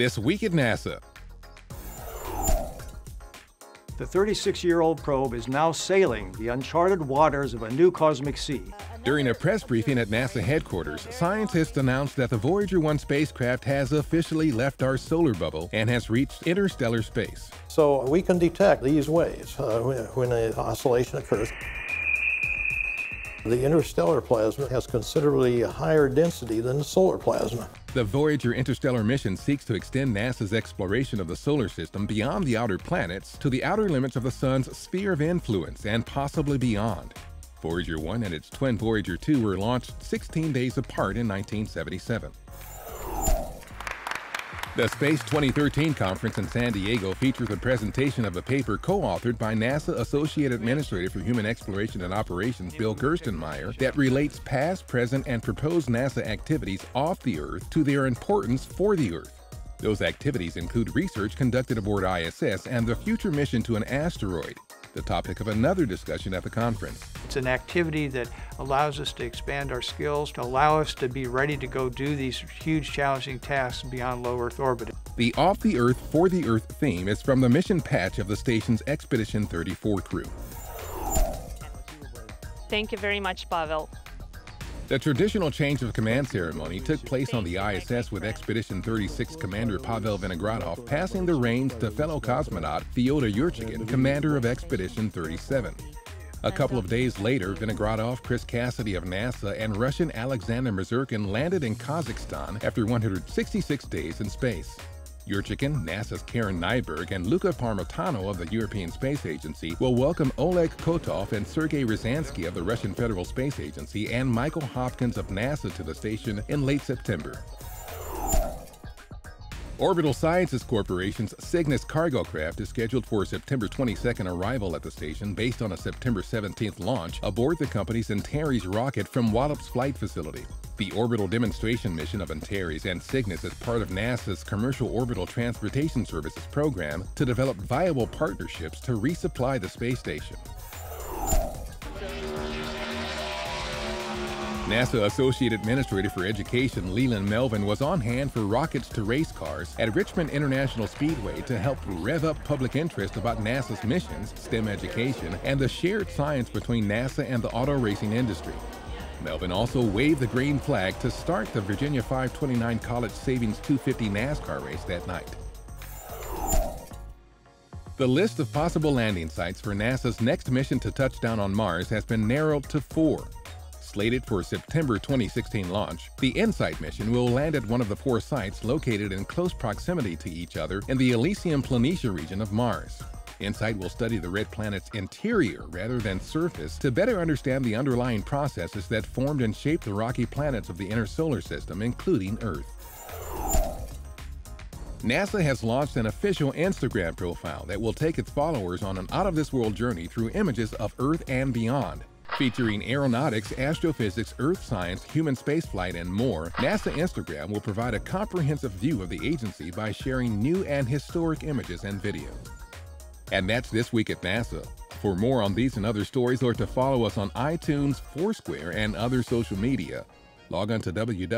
This Week at NASA. The 36-year-old probe is now sailing the uncharted waters of a new cosmic sea. During a press briefing at NASA headquarters, scientists announced that the Voyager 1 spacecraft has officially left our solar bubble and has reached interstellar space. So we can detect these waves when an oscillation occurs. The interstellar plasma has considerably higher density than the solar plasma. The Voyager Interstellar Mission seeks to extend NASA's exploration of the solar system beyond the outer planets to the outer limits of the Sun's sphere of influence and possibly beyond. Voyager 1 and its twin Voyager 2 were launched 16 days apart in 1977. The Space 2013 conference in San Diego features a presentation of a paper co-authored by NASA Associate Administrator for Human Exploration and Operations Bill Gerstenmaier that relates past, present, and proposed NASA activities off the Earth to their importance for the Earth. Those activities include research conducted aboard ISS and the future mission to an asteroid, the topic of another discussion at the conference. It's an activity that allows us to expand our skills, to allow us to be ready to go do these huge challenging tasks beyond low Earth orbit. The Off the Earth, For the Earth theme is from the mission patch of the station's Expedition 34 crew. Thank you very much, Pavel. The traditional change of command ceremony took place on the ISS with Expedition 36 Commander Pavel Vinogradov passing the reins to fellow cosmonaut Fyodor Yurchikin, commander of Expedition 37. A couple of days later, Vinogradov, Chris Cassidy of NASA, and Russian Alexander Misurkin landed in Kazakhstan after 166 days in space. Yurchikin, NASA's Karen Nyberg, and Luca Parmitano of the European Space Agency will welcome Oleg Kotov and Sergei Rizansky of the Russian Federal Space Agency and Michael Hopkins of NASA to the station in late September. Orbital Sciences Corporation's Cygnus cargo craft is scheduled for a September 22nd arrival at the station based on a September 17th launch aboard the company's Antares rocket from Wallops Flight Facility. The orbital demonstration mission of Antares and Cygnus is part of NASA's Commercial Orbital Transportation Services program to develop viable partnerships to resupply the space station. NASA Associate Administrator for Education Leland Melvin was on hand for Rockets to Race Cars at Richmond International Speedway to help rev up public interest about NASA's missions, STEM education, and the shared science between NASA and the auto racing industry. Melvin also waved the green flag to start the Virginia 529 College Savings 250 NASCAR race that night. The list of possible landing sites for NASA's next mission to touchdown on Mars has been narrowed to 4. Slated for a September 2016 launch, the InSight mission will land at one of the 4 sites located in close proximity to each other in the Elysium Planitia region of Mars. InSight will study the red planet's interior rather than surface to better understand the underlying processes that formed and shaped the rocky planets of the inner solar system, including Earth. NASA has launched an official Instagram profile that will take its followers on an out-of-this-world journey through images of Earth and beyond. Featuring aeronautics, astrophysics, earth science, human spaceflight, and more, NASA Instagram will provide a comprehensive view of the agency by sharing new and historic images and videos. And that's This Week at NASA. For more on these and other stories or to follow us on iTunes, Foursquare, and other social media, log on to www.nasa.gov.